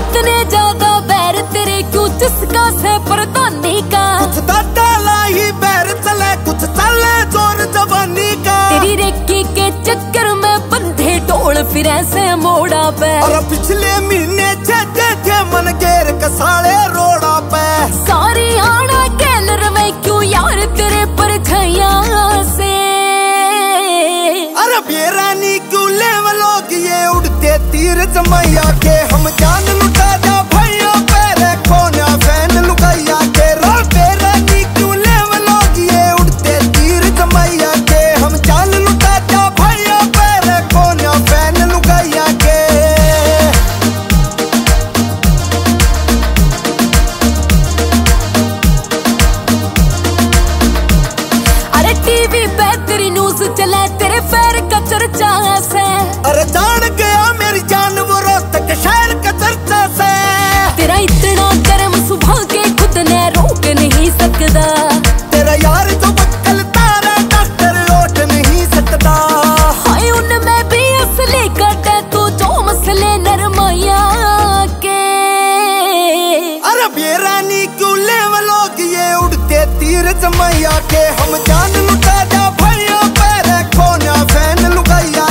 इतने ज्यादा बैर तेरे क्यों जिसका से परदानी का कुछ दादा लाई बैर चले कुछ चले जोर जवानी का तेरी रेकी के चक्कर में बंधे डोल फिर ऐसे मोड़ा पे और पिछले महीने छेटे थे मन केर कसाले रोड़ा पे सारी आना गैलर में क्यों यार तेरे परछाइया से अरे बेरानी क्यों लेवलोग ये उड़ते तीर जमाइया के हम जान लुटा जा भैया पैरे कोना फैन लुकाइया के रो बेरानी क्यों लेवलोग ये उड़ते तीर जमाइया के हम जान लुटा जा भैया पैरे कोना फैन लुकाइया के अरे टीवी पे तेरी न्यूज़ चले तेरे पैर का चर्चा से अरे जान गया मेरी जान वो रोज तक शहर का चर्चा से तेरा इतना कर्म सुबह के खुद ने रोक नहीं सकता तेरा यार तो बक्कल तारा डॉक्टर लौट नहीं सकता हाय उनमें भी असली कटे तू जो मसले नरमाया के अरे बेरानी क्यों लेवलोग ये उड़ते तीर जमाइया के हम जान लुटा जा भैया पैरे कोना फैन लुकाइया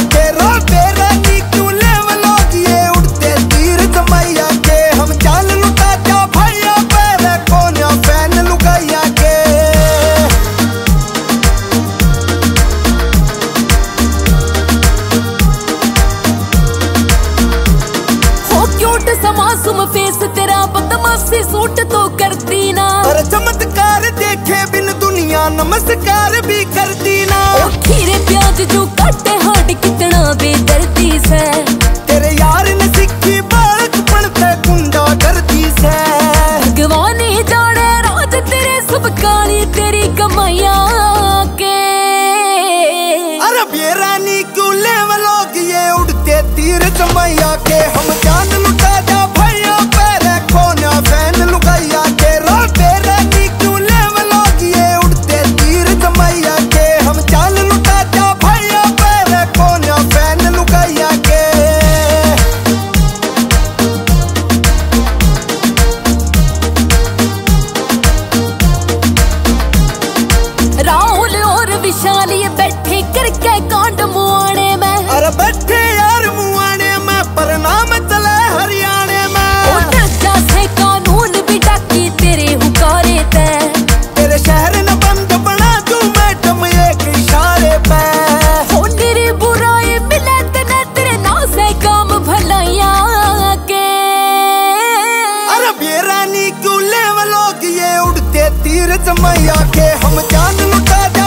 समासुम फेस तेरा बदमाशी सूट तो करती ना और चमत्कार देखे बिन दुनिया नमस्कार भी करती ना और खीरे प्याज जो काटे हाड कितना बेदर्दी से तेरे यार ने सिक्खी बालक पड़ते कुंडा करती से भगवान ही जाने राज तेरे सब काली तेरी कमाइया के अरे बेरानी क्यों लेवलोग ये उड़ते तीर जमाइया के हम जान लुटा बैठे करके कांड मुआने में अरे बैठे यार मुआने में पर नाम चले हरियाणे में उठा जैसे कानून भी डाकी तेरे हुकारे ते तेरे शहर न बंद बना दूं मैडम एक इशारे पे हो तेरी बुराई मिले तेरे तेरे नाम से काम भलाइया के अरे बेरानी क्यों लेवलोग ये उड़ते तीर जमाइया के हम जान लुटा